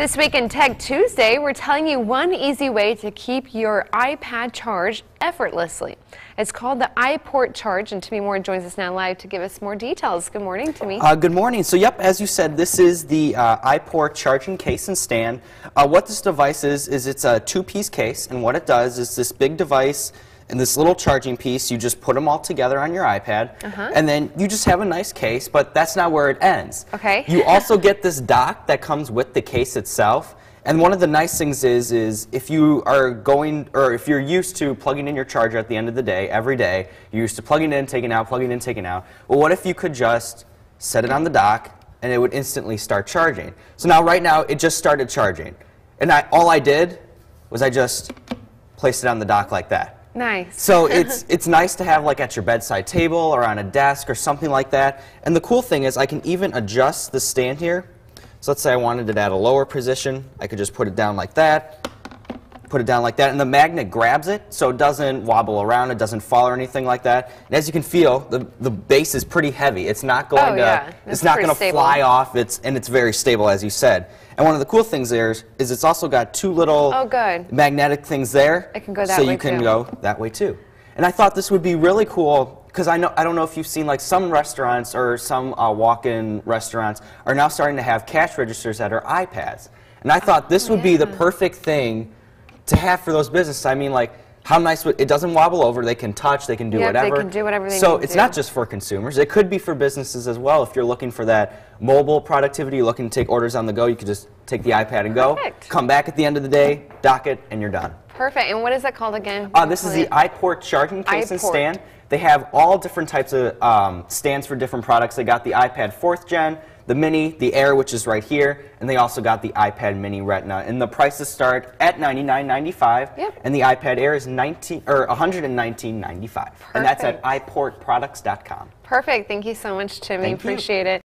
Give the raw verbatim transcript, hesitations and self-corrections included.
This week in Tech Tuesday, we're telling you one easy way to keep your iPad charged effortlessly. It's called the iPort Charge, and Timmy Moore joins us now live to give us more details. Good morning, Timmy. Uh, good morning. So, yep, as you said, this is the uh, iPort charging case and stand. Uh, what this device is, is it's a two-piece case, and what it does is this big device and this little charging piece, you just put them all together on your iPad, uh-huh. and then you just have a nice case, but that's not where it ends. Okay. You also get this dock that comes with the case itself. And one of the nice things is, is if you are going, or if you're used to plugging in your charger at the end of the day, every day, you're used to plugging it in, taking it out, plugging it in, taking it out. Well, what if you could just set it on the dock and it would instantly start charging? So now, right now, it just started charging. And I, all I did was I just placed it on the dock like that. Nice. So it's it's nice to have like at your bedside table or on a desk or something like that. And the cool thing is I can even adjust the stand here. So let's say I wanted it at a lower position. I could just put it down like that, put it down like that, and the magnet grabs it so it doesn't wobble around, it doesn't fall or anything like that. And as you can feel, the, the base is pretty heavy. It's not going oh, to yeah. it's, it's not going to fly off, it's and it's very stable, as you said. And one of the cool things there is, is it's also got two little oh, good. magnetic things there. It can go that so way you can too. go that way too. And I thought this would be really cool because I know I don't know if you've seen like some restaurants or some uh, walk-in restaurants are now starting to have cash registers that are iPads. And I thought this would yeah. be the perfect thing to have for those businesses. I mean, like, how nice would it doesn't wobble over, they can touch, they can do yep, whatever. They can do whatever they so need it's to. not just for consumers, it could be for businesses as well. If you're looking for that mobile productivity, looking to take orders on the go, you could just take the iPad and go, Perfect. come back at the end of the day, dock it, and you're done. Perfect. And what is that called again? Uh, this is the iPort charging case and stand. They have all different types of um, stands for different products. They got the iPad fourth gen, the Mini, the Air, which is right here, and they also got the iPad Mini Retina. And the prices start at ninety-nine ninety-five, yep. and the iPad Air is nineteen or one nineteen ninety-five, and that's at iPort Products dot com. Perfect. Thank you so much, Timmy. Appreciate it.